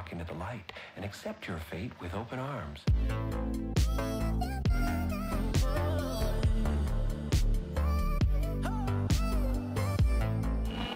walk into the light and accept your fate with open arms.